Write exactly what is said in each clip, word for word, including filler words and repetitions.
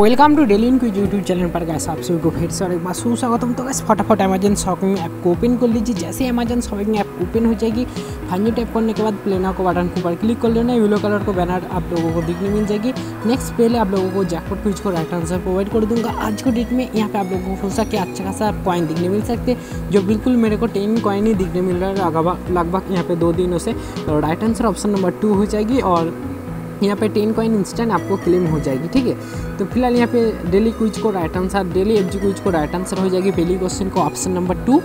Welcome to daily inquiz YouTube channel पर guys आप सभी को फिर से और एक बार सुस्वागतम। तो गैस फटाफट अमेजन शॉपिंग ऐप को ओपन कर लीजिए। जैसे अमेजन शॉपिंग ऐप ओपन हो जाएगी, फाइनली टैप करने के बाद प्ले नाउ को बटन के ऊपर क्लिक कर लेना। येलो कलर को बैनर आप लोगों को देखने मिल जाएगी। नेक्स्ट पहले आप लोगों को जैकपॉट क्विज को राइट आंसर प्रोवाइड कर दूंगा। आज के डेट में यहाँ पर आप लोगों को हो सके अच्छा खासा आप कॉइन देखने मिल सकते, जो बिल्कुल मेरे को टेन कॉइन ही देखने मिल रहा है लगभग यहाँ पर दो दिनों से। तो right answer option number two हो जाएगी और यहाँ पे टेन कॉइन इंस्टेंट आपको क्लेम हो जाएगी। ठीक है, तो फिलहाल यहाँ पे डेली क्विज को right answer daily FG quiz को राइट आंसर हो जाएगी पहली क्वेश्चन को ऑप्शन नंबर टू।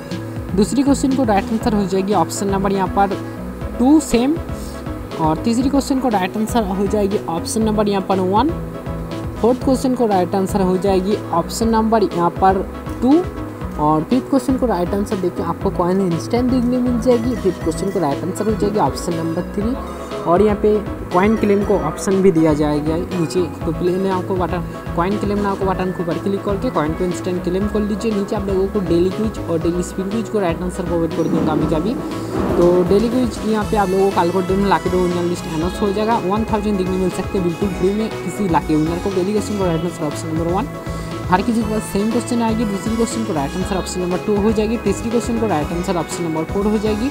दूसरी क्वेश्चन को राइट आंसर हो जाएगी ऑप्शन नंबर यहाँ पर टू सेम, और तीसरी क्वेश्चन को राइट आंसर हो जाएगी ऑप्शन नंबर यहाँ पर वन। फोर्थ क्वेश्चन को राइट आंसर हो जाएगी ऑप्शन नंबर यहाँ पर टू, और फिफ्थ क्वेश्चन को राइट आंसर देखिए आपको कॉइन इंस्टेंट देखने मिल जाएगी। फिफ्थ क्वेश्चन को राइट आंसर हो जाएगी ऑप्शन नंबर थ्री, और यहाँ पे कॉइन क्लेम को ऑप्शन भी दिया जाएगा नीचे। तो प्ले में आपको बटन कॉइन क्लेम ना आपको बटन को ऊपर क्लिक करके कॉइन को इंस्टेंट क्लेम कर लीजिए। नीचे आप लोगों को डेली क्विज और डेली स्पिन क्विज को राइट आंसर प्रोवाइड कर दूँगा अभी कभी। तो डेली क्विज यहाँ पे आप लोगों को कल को दिन में लाके विनर लिस्ट अनाउंस हो जाएगा। वन थाउजेंड देखने मिल सकते हैं बिल्कुल फ्री में किसी लाके विनर को। डेली क्वेश्चन को right answer option number one, हर किसी के पास सेम क्वेश्चन आएगी। दूसरी क्वेश्चन को right answer option number two हो जाएगी। तीसरी क्वेश्चन को right answer option number four हो जाएगी।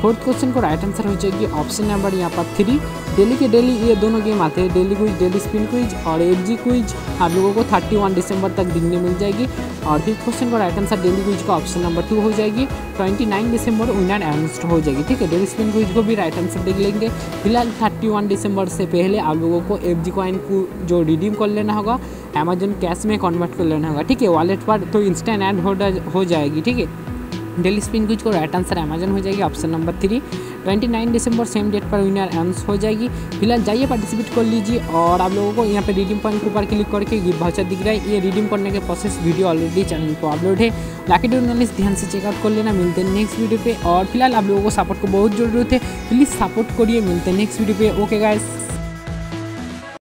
फोर्थ क्वेश्चन को राइट आंसर हो जाएगी ऑप्शन नंबर यहाँ पर थ्री। डेली के डेली ये दोनों गेम आते हैं, daily quiz daily spin quiz और एफजी क्विज आप लोगों को इकतीस दिसंबर तक देखने मिल जाएगी। और फिफ्थ क्वेश्चन को राइट आंसर डेली क्विज का ऑप्शन नंबर टू हो जाएगी। उनतीस दिसंबर विनर अनाउंस हो जाएगी। ठीक है, डेली स्पिन क्विज को भी राइट आंसर देख लेंगे। फिलहाल इकतीस दिसंबर से पहले आप लोगों को एफजी कॉइन को जो रिडीम कर लेना होगा अमेजन कैश में कन्वर्ट कर लेना होगा। ठीक है, वॉलेट पर तो इंस्टेंट ऐड हो जाएगी। ठीक है, डेली स्पिन क्विज को राइट आंसर अमेजन हो जाएगी ऑप्शन नंबर थ्री। उनतीस दिसंबर सेम डेट पर विनर अनाउंस हो जाएगी। फिलहाल जाइए पार्टिसिपेट कर लीजिए। और आप लोगों को यहाँ पे रिडीम पॉइंट के ऊपर क्लिक करके गिफ्ट वाउचर दिख रहा है। ये रिडीम करने के प्रोसेस वीडियो ऑलरेडी चैनल पर अपलोड है, लाके डोनालिस्ट ध्यान से चेकआउट कर लेना। मिलते हैं नेक्स्ट वीडियो पे। और फिलहाल आप लोगों को सपोर्ट को बहुत जरूरत है, प्लीज़ सपोर्ट करिए। मिलते हैं नेक्स्ट वीडियो पे। Okay guys.